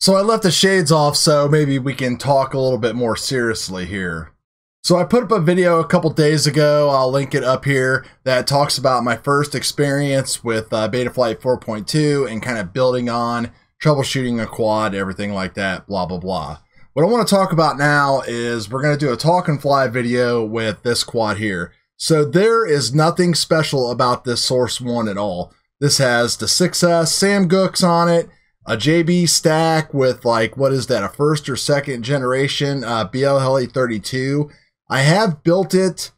So I left the shades off, so maybe we can talk a little bit more seriously here. So I put up a video a couple days ago, I'll link it up here, that talks about my first experience with Betaflight 4.2 and kind of building on, troubleshooting a quad, everything like that, blah, blah, blah. What I want to talk about now is we're going to do a talk and fly video with this quad here. So there is nothing special about this Source 1 at all. This has the 6S Sam Gooks on it, a JB stack with like, what is that, a first or second generation BL-Heli 32. I have built it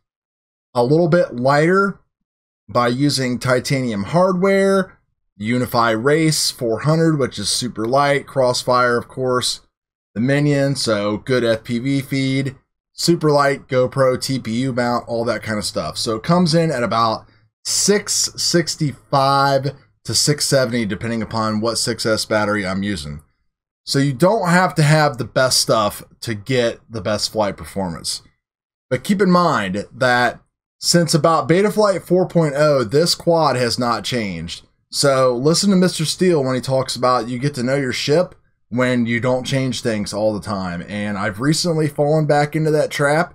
a little bit lighter by using titanium hardware, Unify Race 400, which is super light, Crossfire, of course, the Minion, so good FPV feed, super light GoPro, TPU mount, all that kind of stuff. So it comes in at about 665 to 670, depending upon what 6S battery I'm using. So you don't have to have the best stuff to get the best flight performance. But keep in mind that since about Betaflight 4.0, this quad has not changed. So listen to Mr. Steele when he talks about you get to know your ship when you don't change things all the time. And I've recently fallen back into that trap,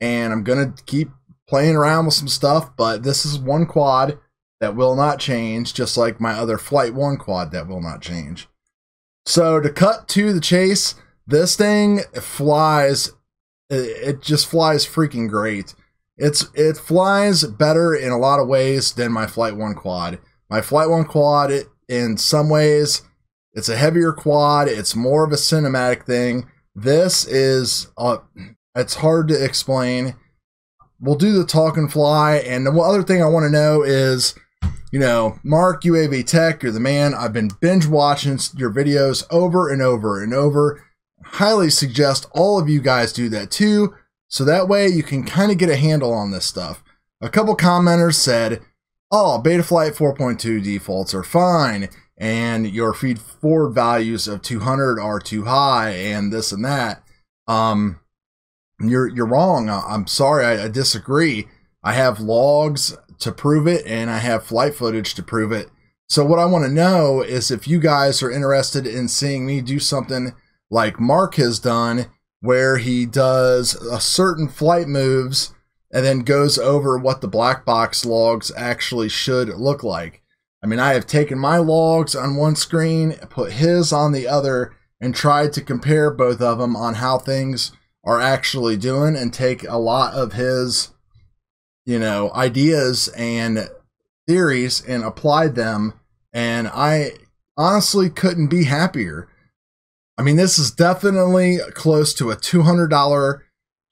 and I'm gonna keep playing around with some stuff, but this is one quad that will not change, just like my other Flight 1 quad that will not change. So to cut to the chase, this thing flies, it just flies freaking great. It flies better in a lot of ways than my Flight 1 quad. My Flight 1 quad, in some ways, it's a heavier quad, it's more of a cinematic thing. This is, it's hard to explain. We'll do the talk and fly, and the other thing I want to know is, you know, Mark UAV Tech, you're the man. I've been binge watching your videos over and over and over. Highly suggest all of you guys do that too, so that way you can kind of get a handle on this stuff. A couple commenters said, oh, Betaflight 4.2 defaults are fine, and your feed forward values of 200 are too high, and this and that. You're wrong. I'm sorry. I disagree. I have logs to prove it, and I have flight footage to prove it. So what I want to know is if you guys are interested in seeing me do something like Mark has done, where he does a certain flight moves and then goes over what the black box logs actually should look like. I mean, I have taken my logs on one screen, put his on the other, and tried to compare both of them on how things are actually doing, and take a lot of his, you know, ideas and theories and applied them, and I honestly couldn't be happier. I mean, this is definitely close to a $200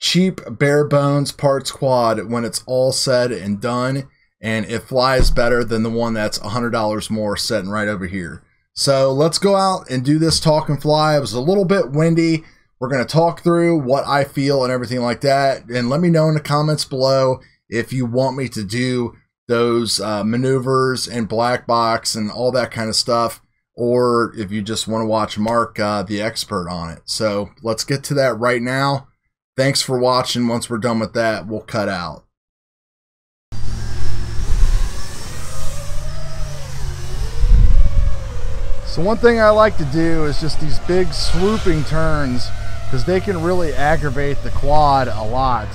cheap bare bones parts quad when it's all said and done, and it flies better than the one that's $100 more sitting right over here. So let's go out and do this talk and fly. It was a little bit windy. We're going to talk through what I feel and everything like that. And let me know in the comments below if you want me to do those maneuvers and black box and all that kind of stuff, or if you just want to watch Mark, the expert on it. So let's get to that right now. Thanks for watching. Once we're done with that, we'll cut out. So one thing I like to do is just these big swooping turns, because they can really aggravate the quad a lot.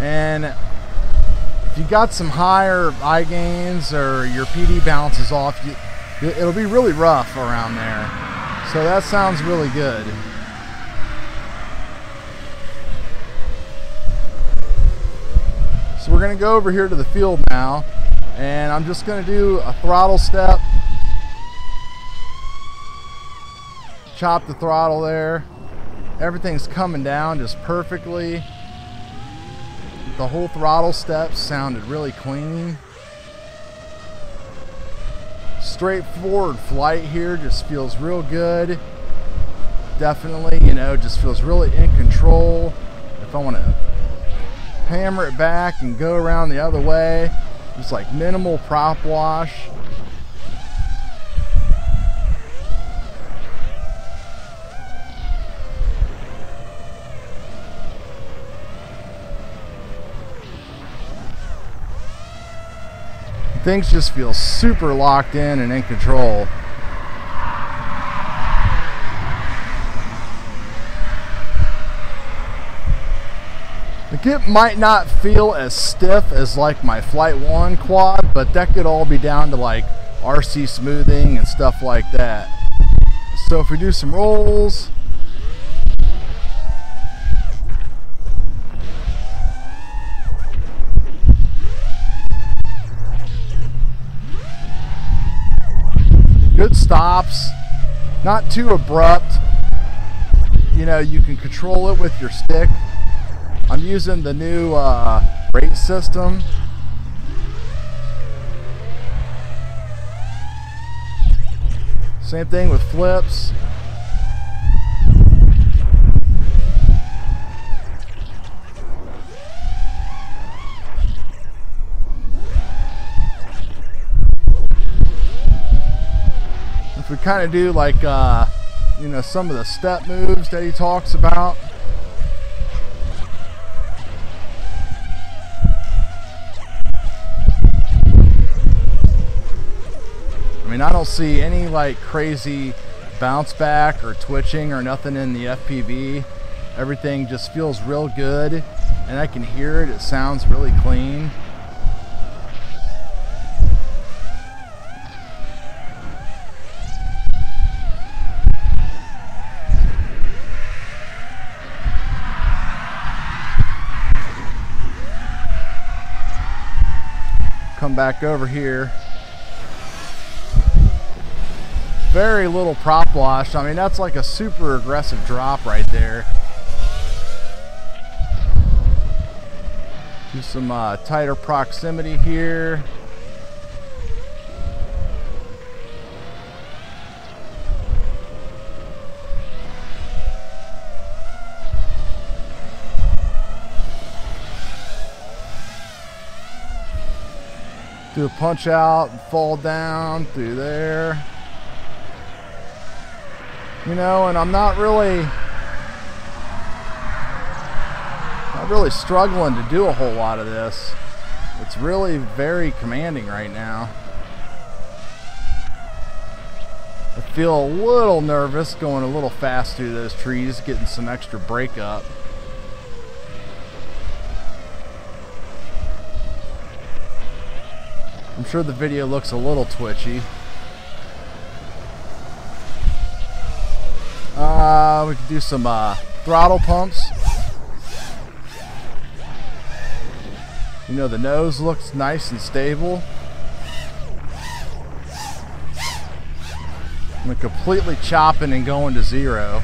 And if you got some higher eye gains or your PD bounces off, it'll be really rough around there. So that sounds really good. So we're going to go over here to the field now, and I'm just going to do a throttle step. Chop the throttle there. Everything's coming down just perfectly. The whole throttle step sounded really clean. Straightforward flight here just feels real good. Definitely, you know, just feels really in control. If I want to hammer it back and go around the other way, just like minimal prop wash. Things just feel super locked in and in control. It might not feel as stiff as like my Flight 1 quad, but that could all be down to like RC smoothing and stuff like that. So if we do some rolls, good stops, not too abrupt, you know, you can control it with your stick. I'm using the new rate system. Same thing with flips. If we kind of do like, you know, some of the step moves that he talks about. I mean, I don't see any like crazy bounce back or twitching or nothing in the FPV. Everything just feels real good, and I can hear it. It sounds really clean. Come back over here. Very little prop wash. I mean, that's like a super aggressive drop right there. Do some tighter proximity here. Do a punch out and fall down through there. You know, and I'm not really struggling to do a whole lot of this. It's really very commanding right now. I feel a little nervous going a little fast through those trees, getting some extra break up. I'm sure the video looks a little twitchy. We can do some throttle pumps. You know, the nose looks nice and stable. I'm completely chopping and going to zero.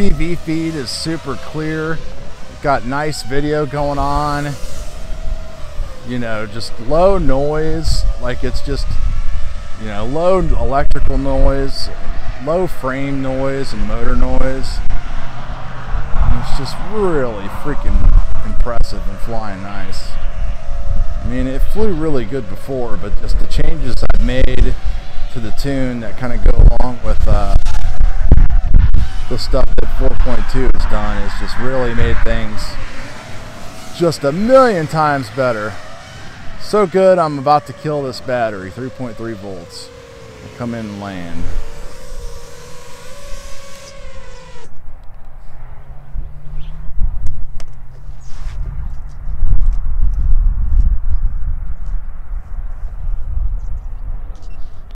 FPV feed is super clear. Got nice video going on. You know, just low noise. Like it's just, you know, low electrical noise, low frame noise, and motor noise. And it's just really freaking impressive and flying nice. I mean, it flew really good before, but just the changes I've made to the tune that kind of go along with the stuff that 4.2 has done is just really made things just a million times better. So good, I'm about to kill this battery. 3.3 volts. I'll come in and land.